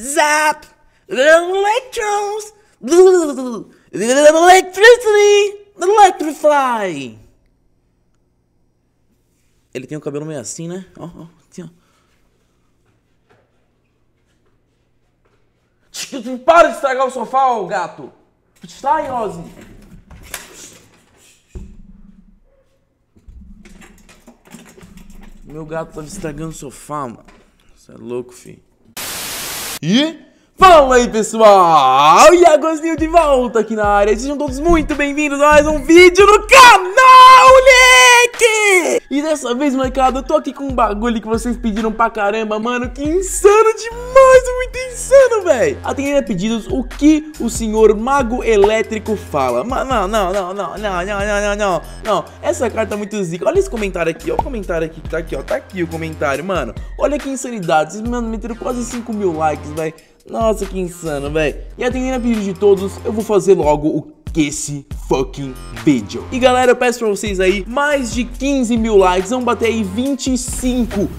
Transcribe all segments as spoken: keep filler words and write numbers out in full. Zap! Electrons! Electricity! Electrify! Ele tem o cabelo meio assim, né? Ó, ó, assim, ó. Para de estragar o sofá, ó, gato! Sai, Ozzy! Meu gato tá estragando o sofá, mano. Você é louco, filho. E... fala aí, pessoal! E Iagozinho de volta aqui na área. Sejam todos muito bem-vindos a mais um vídeo no canal, moleque! E dessa vez, molecada, eu tô aqui com um bagulho que vocês pediram pra caramba, mano. Que insano demais, muito insano, velho! Atendendo a pedidos, o que o senhor Mago Elétrico fala? Mas não, não, não, não, não, não, não, não, não, não. Essa carta tá muito zica. Olha esse comentário aqui, ó. O comentário aqui que tá aqui, ó. Tá aqui o comentário, mano. Olha que insanidade. Vocês, mano, meteram quase cinco mil likes, velho. Nossa, que insano, velho. E atendendo a pedido de todos, eu vou fazer logo o esse fucking vídeo. E galera, eu peço pra vocês aí mais de quinze mil likes. Vamos bater aí vinte e cinco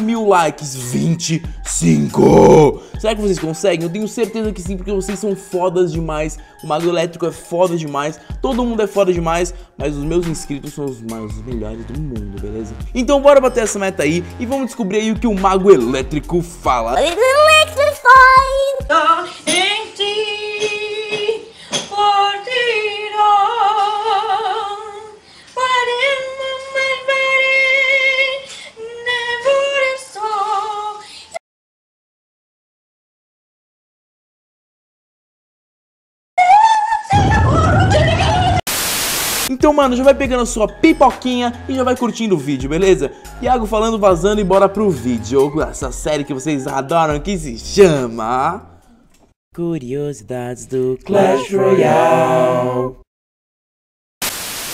mil likes. vinte e cinco! Será que vocês conseguem? Eu tenho certeza que sim, porque vocês são fodas demais. O Mago Elétrico é foda demais. Todo mundo é foda demais. Mas os meus inscritos são os mais os melhores do mundo, beleza? Então bora bater essa meta aí e vamos descobrir aí o que o Mago Elétrico fala. Então, mano, já vai pegando a sua pipoquinha e já vai curtindo o vídeo, beleza? Iago falando, vazando e bora pro vídeo. Essa série que vocês adoram, que se chama... Curiosidades do Clash Royale.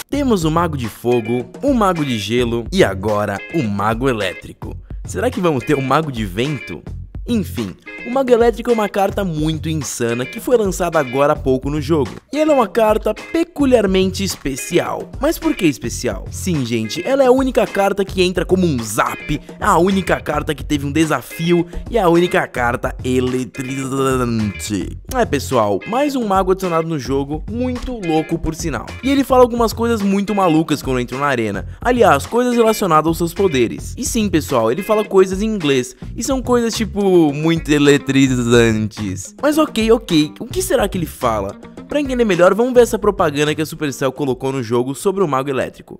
Temos o Mago de Fogo, o Mago de Gelo e agora o Mago Elétrico. Será que vamos ter um Mago de Vento? Enfim, o Mago Elétrico é uma carta muito insana que foi lançada agora há pouco no jogo. E ela é uma carta peculiarmente especial. Mas por que especial? Sim, gente, ela é a única carta que entra como um zap, a única carta que teve um desafio e a única carta eletrizante. É, pessoal, mais um mago adicionado no jogo, muito louco por sinal. E ele fala algumas coisas muito malucas quando entra na arena. Aliás, coisas relacionadas aos seus poderes. E sim, pessoal, ele fala coisas em inglês e são coisas tipo... muito eletrizantes. Mas ok, ok, o que será que ele fala? Pra entender melhor, vamos ver essa propaganda que a Supercell colocou no jogo sobre o Mago Elétrico.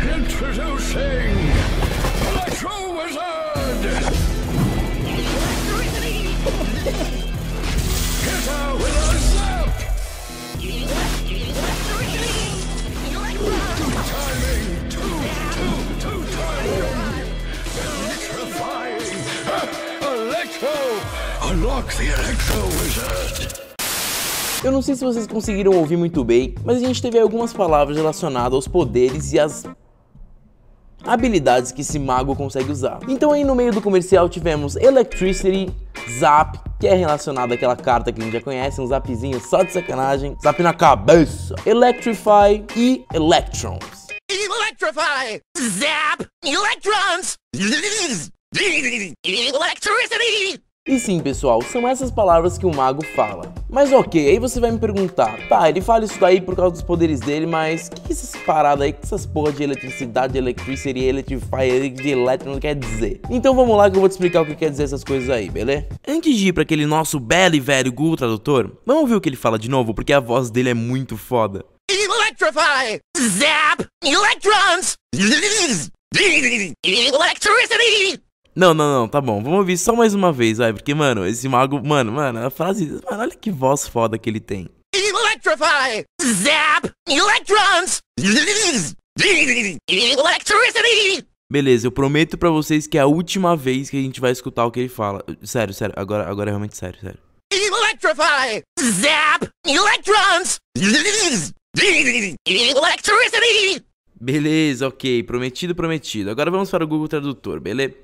Introducing Electro Wizard! Get out with our snap! Two timing! Two, two, two timing! Unlock the Electro Wizard. Eu não sei se vocês conseguiram ouvir muito bem, mas a gente teve algumas palavras relacionadas aos poderes e às habilidades que esse mago consegue usar. Então aí no meio do comercial tivemos Electricity, Zap, que é relacionado àquela carta que a gente já conhece, um zapzinho só de sacanagem, zap na cabeça, Electrify e Electrons. Electrify, Zap, Electrons. Electricity. E sim, pessoal, são essas palavras que o mago fala. Mas ok, aí você vai me perguntar: tá, ele fala isso daí por causa dos poderes dele, mas que que essas paradas aí, que essas porra de eletricidade, electricity, electrify, electron quer dizer? Então vamos lá que eu vou te explicar o que quer dizer essas coisas aí, beleza? Antes de ir pra aquele nosso belo e velho Google Tradutor, vamos ouvir o que ele fala de novo, porque a voz dele é muito foda. Electrify, Zap, Electrons, Electricity. Não, não, não, tá bom, vamos ouvir só mais uma vez, vai, porque, mano, esse mago, mano, mano, a frase, mano, olha que voz foda que ele tem. Electrify, Zap, Electrons, Electricity. Beleza, eu prometo pra vocês que é a última vez que a gente vai escutar o que ele fala. Sério, sério, agora, agora é realmente sério, sério. Electrify, Zap, Electrons, Electricity. Beleza, ok, prometido, prometido. Agora vamos para o Google Tradutor, beleza?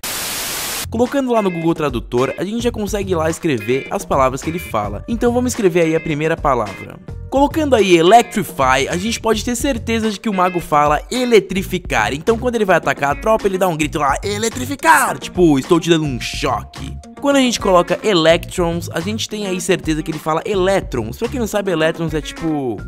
Colocando lá no Google Tradutor, a gente já consegue ir lá escrever as palavras que ele fala. Então vamos escrever aí a primeira palavra. Colocando aí Electrify, a gente pode ter certeza de que o mago fala eletrificar. Então quando ele vai atacar a tropa, ele dá um grito lá, eletrificar, tipo, estou te dando um choque. Quando a gente coloca Electrons, a gente tem aí certeza que ele fala Elétrons. Pra quem não sabe, Elétrons é tipo...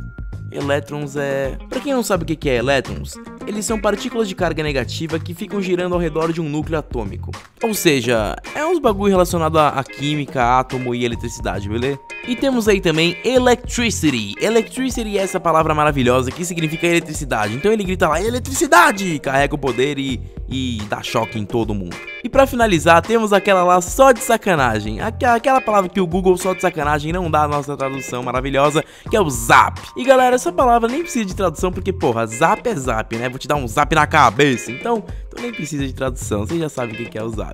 Elétrons é... Pra quem não sabe o que é elétrons, eles são partículas de carga negativa que ficam girando ao redor de um núcleo atômico. Ou seja, é uns bagulho relacionado a, a química, átomo e eletricidade, beleza? E temos aí também Electricity. Electricity é essa palavra maravilhosa que significa eletricidade. Então ele grita lá, eletricidade! Carrega o poder e, e dá choque em todo mundo. E pra finalizar, temos aquela lá só de sacanagem. Aquela, aquela palavra que o Google só de sacanagem não dá a nossa tradução maravilhosa, que é o Zap. E galera, essa palavra nem precisa de tradução porque, porra, Zap é Zap, né? Vou te dar um Zap na cabeça. Então, então nem precisa de tradução, você já sabe o que é o Zap.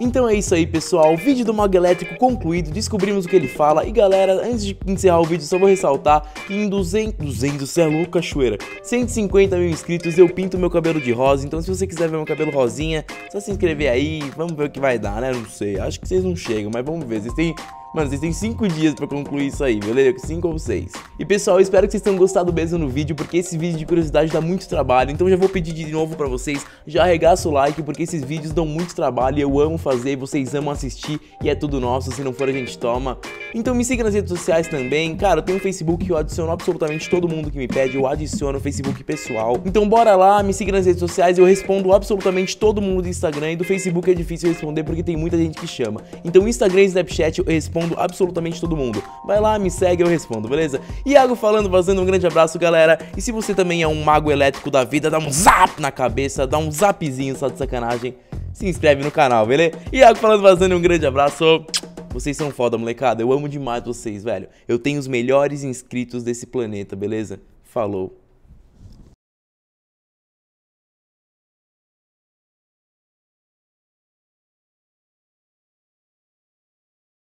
Então é isso aí, pessoal, o vídeo do Mago Elétrico concluído, descobrimos o que ele fala. E galera, antes de encerrar o vídeo, só vou ressaltar que em duzentos, duzentos, você é louco, cachoeira, cento e cinquenta mil inscritos, eu pinto meu cabelo de rosa. Então se você quiser ver meu cabelo rosinha, só se inscrever aí, vamos ver o que vai dar, né? Não sei, acho que vocês não chegam, mas vamos ver, vocês têm... Mano, vocês têm cinco dias pra concluir isso aí, beleza? cinco ou seis. E pessoal, eu espero que vocês tenham gostado mesmo no vídeo, porque esse vídeo de curiosidade dá muito trabalho. Então já vou pedir de novo pra vocês, já arregaça o like, porque esses vídeos dão muito trabalho. Eu amo fazer, vocês amam assistir, e é tudo nosso, se não for a gente toma. Então me siga nas redes sociais também. Cara, eu tenho um Facebook que eu adiciono absolutamente todo mundo que me pede, eu adiciono o Facebook pessoal. Então bora lá, me siga nas redes sociais, eu respondo absolutamente todo mundo do Instagram. E do Facebook é difícil responder, porque tem muita gente que chama. Então Instagram e Snapchat eu respondo absolutamente todo mundo. Vai lá, me segue, eu respondo, beleza? Iago falando, vazando, um grande abraço, galera. E se você também é um mago elétrico da vida, dá um zap na cabeça, dá um zapzinho só de sacanagem. Se inscreve no canal, beleza? Iago falando, vazando, um grande abraço. Vocês são foda, molecada. Eu amo demais vocês, velho. Eu tenho os melhores inscritos desse planeta, beleza? Falou.